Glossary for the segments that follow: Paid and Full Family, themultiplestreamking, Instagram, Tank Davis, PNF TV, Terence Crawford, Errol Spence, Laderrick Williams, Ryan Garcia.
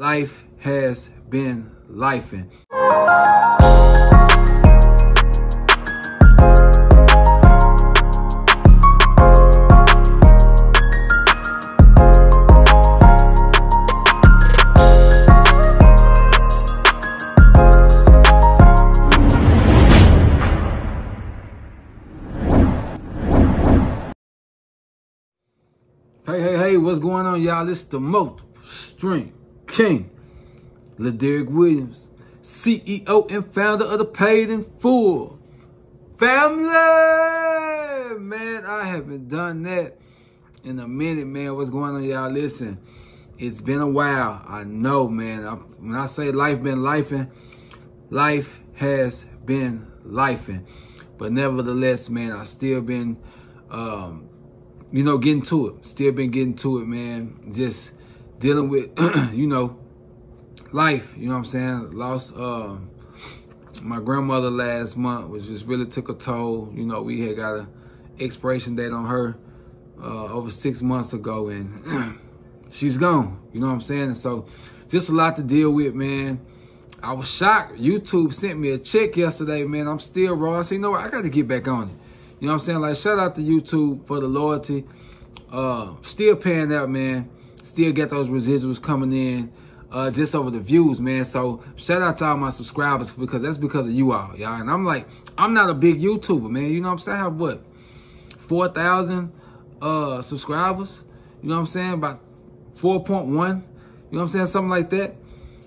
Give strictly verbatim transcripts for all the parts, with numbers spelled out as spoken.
Life has been lifing. Hey, hey, hey, what's going on, y'all? It's the multiple string king, Laderrick Williams, C E O and founder of the Paid and Full Family. Man, I haven't done that in a minute, man. What's going on, y'all? Listen, it's been a while. I know, man. I, when I say life been lifing, life has been lifing. But nevertheless, man, I still been, um, you know, getting to it. Still been getting to it, man. Just dealing with, you know, life, you know what I'm saying? Lost uh, my grandmother last month, which just really took a toll. You know, we had got an expiration date on her uh, over six months ago, and she's gone, you know what I'm saying? And so just a lot to deal with, man. I was shocked. YouTube sent me a check yesterday, man. I'm still raw. I said, you know what? I got to get back on it. You know what I'm saying? Like, shout out to YouTube for the loyalty. Uh, still paying out, man. Still get those residuals coming in. Uh, just over the views, man. So shout out to all my subscribers, because that's because of you all, y'all. And I'm like, I'm not a big YouTuber, man. You know what I'm saying? I have what, four thousand uh, subscribers? You know what I'm saying? About four point one. You know what I'm saying? Something like that.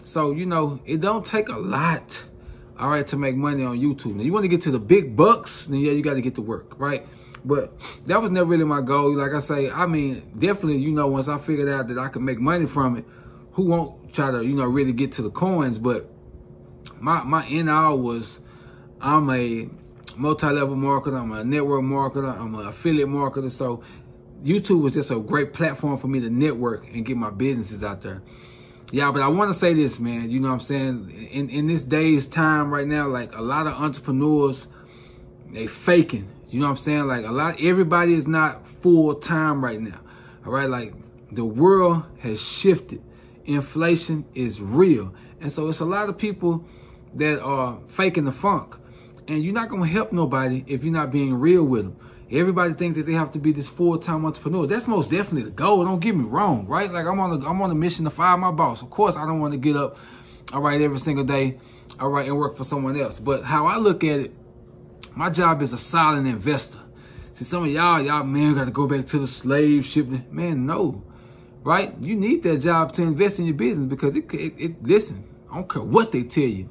So, you know, it don't take a lot, all right, to make money on YouTube. Now, you want to get to the big bucks, then yeah, you got to get to work, right? But that was never really my goal. Like I say, I mean, definitely, you know, once I figured out that I could make money from it, who won't try to, you know, really get to the coins? But my my end all was, I'm a multi-level marketer, I'm a network marketer, I'm an affiliate marketer. So YouTube was just a great platform for me to network and get my businesses out there. Yeah, but I want to say this, man, you know what I'm saying? In, in this day's time right now, like, a lot of entrepreneurs, they faking, you know what I'm saying? Like, a lot, everybody is not full-time right now, all right? Like, the world has shifted. Inflation is real, and so it's a lot of people that are faking the funk, and you're not gonna help nobody if you're not being real with them. Everybody think that they have to be this full-time entrepreneur. That's most definitely the goal, don't get me wrong, right? Like, I'm on a, I'm on a mission to fire my boss. Of course I don't want to get up, all right, every single day, all right, and work for someone else. But how I look at it, my job is a silent investor. See, some of y'all y'all man gotta go back to the slave ship, man. No. Right? You need that job to invest in your business, because it, it, it, listen, I don't care what they tell you.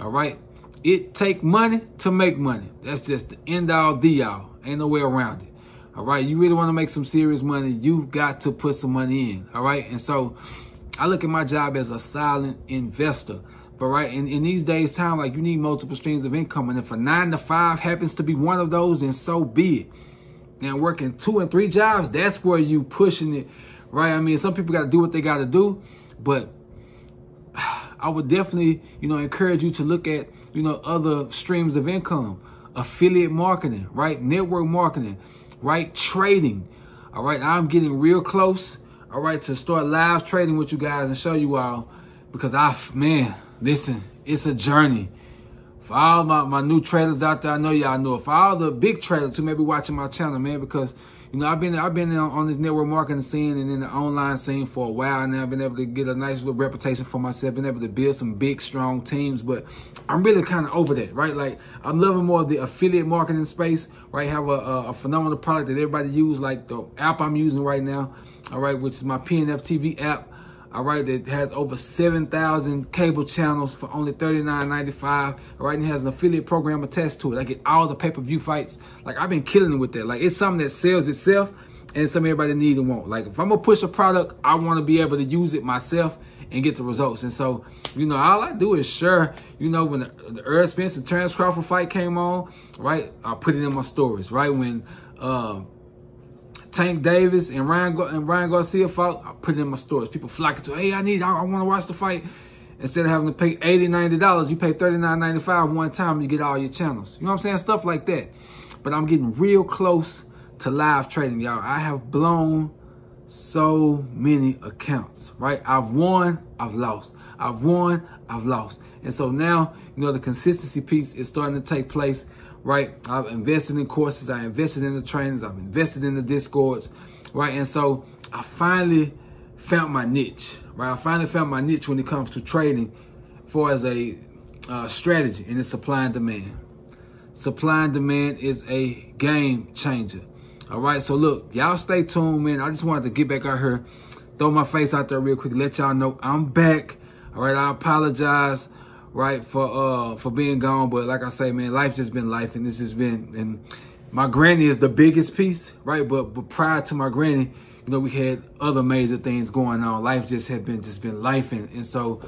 All right? It take money to make money. That's just the end all, the all. Ain't no way around it. All right? You really want to make some serious money, you got to put some money in. All right? And so I look at my job as a silent investor. But right? In, in these days time, like, you need multiple streams of income. And if a nine to five happens to be one of those, then so be it. Now, working two and three jobs, that's where you pushing it. Right? I mean, some people got to do what they got to do, but I would definitely, you know, encourage you to look at, you know, other streams of income, affiliate marketing, right? Network marketing, right? Trading. All right. I'm getting real close. All right. To start live trading with you guys and show you all, because I, man, listen, it's a journey for all my, my new traders out there. I know y'all know it. For all the big traders who may be watching my channel, man, because, you know, I've been I've been on, on this network marketing scene and in the online scene for a while now. I've been able to get a nice little reputation for myself, been able to build some big, strong teams, but I'm really kind of over that, right? Like, I'm loving more of the affiliate marketing space, right? Have a, a, a phenomenal product that everybody use, like the app I'm using right now, all right, which is my P N F T V app, all right, that has over seven thousand cable channels for only thirty-nine ninety-five, all right, and it has an affiliate program attached to it. I get all the pay-per-view fights. Like, I've been killing it with that. Like, it's something that sells itself, and it's something everybody need and want. Like, if I'm going to push a product, I want to be able to use it myself and get the results. And so, you know, all I do is share, you know, when the, the Errol Spence and Terence Crawford fight came on, right, I put it in my stories, right? When um, Tank Davis and Ryan and Ryan Garcia fought, I put it in my stories. People flocking to, hey, I need, I, I want to watch the fight. Instead of having to pay eighty dollars, ninety dollars, you pay thirty-nine ninety-five one time and you get all your channels. You know what I'm saying? Stuff like that. But I'm getting real close to live trading, y'all. I have blown so many accounts, right? I've won, I've lost. I've won, I've lost. And so now, you know, the consistency piece is starting to take place, right? I've invested in courses. I invested in the trainings. I've invested in the Discords, right? And so I finally found my niche, right? I finally found my niche when it comes to trading for as a uh, strategy, and it's supply and demand. Supply and demand is a game changer. All right, so look, y'all stay tuned, man. I just wanted to get back out here, throw my face out there real quick, let y'all know I'm back. All right, I apologize, right, for uh for being gone, but like I say, man, life just been life, and this has been, and my granny is the biggest piece, right? But but prior to my granny, you know, we had other major things going on. Life just had been just been life, and and so,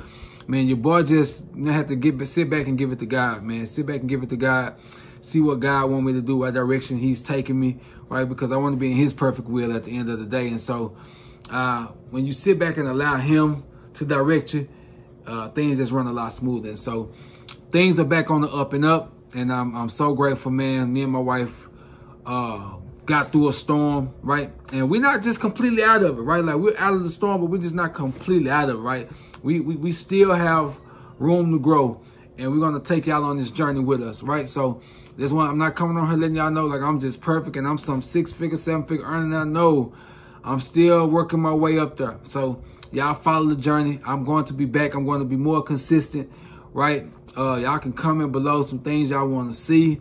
man, your boy just you know, had to get sit back and give it to God, man. Sit back and give it to God. See what God want me to do, what direction he's taking me, right? Because I want to be in his perfect will at the end of the day. And so uh, when you sit back and allow him to direct you, uh, things just run a lot smoother. And so things are back on the up and up. And I'm, I'm so grateful, man. Me and my wife uh, got through a storm, right? And we're not just completely out of it, right? Like, we're out of the storm, but we're just not completely out of it, right? We, we, we still have room to grow. And we're going to take y'all on this journey with us, right? So this one, I'm not coming on here letting y'all know like I'm just perfect and I'm some six-figure, seven-figure earner. I know I'm still working my way up there. So y'all follow the journey. I'm going to be back. I'm going to be more consistent, right? Uh, y'all can comment below some things y'all want to see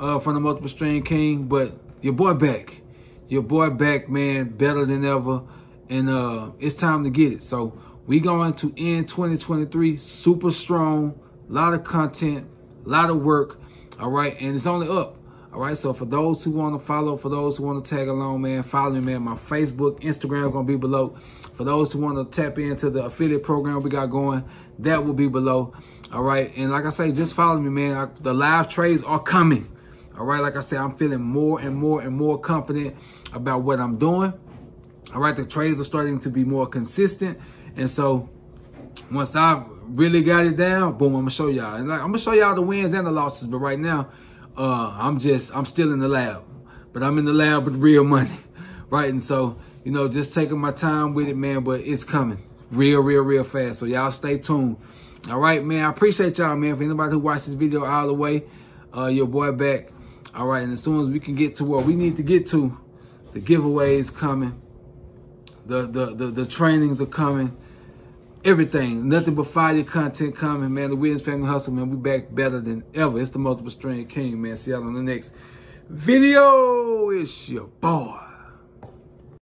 uh, from the Multiple Stream King. But your boy back. Your boy back, man, better than ever. And uh, it's time to get it. So we going to end twenty twenty-three super strong. A lot of content, a lot of work. All right, and it's only up. All right, so for those who want to follow, for those who want to tag along, man, follow me, man. My Facebook, Instagram going to be below. For those who want to tap into the affiliate program we got going, that will be below. All right, and like I say, just follow me, man. I, the live trades are coming. All right, like I say, I'm feeling more and more and more confident about what I'm doing. All right, the trades are starting to be more consistent. And so once I really got it down, boom, I'm gonna show y'all. And like, I'm gonna show y'all the wins and the losses, but right now, uh, I'm just, I'm still in the lab. But I'm in the lab with real money, right? And so, you know, just taking my time with it, man, but it's coming real, real, real fast. So y'all stay tuned. All right, man, I appreciate y'all, man. For anybody who watched this video all the way, uh, your boy back. All right, and as soon as we can get to where we need to get to, the giveaways coming, the, the, the, the trainings are coming. Everything, nothing but fire content coming, man. The Williams Family Hustle, man. We back better than ever. It's the Multiple Stream King, man. See y'all on the next video. It's your boy.